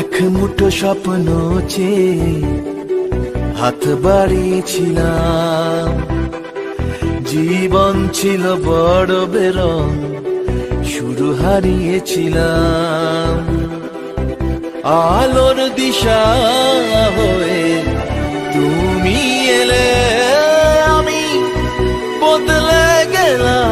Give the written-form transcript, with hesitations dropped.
এক মুঠো স্বপ্ন চেয়ে হাত বাড়িয়েছিলাম, জীবন ছিল বড় বেরং, শুরু হারিয়েছিলাম। আলোর দিশা হয়ে তুমি এলে, আমি বদলে গেলাম।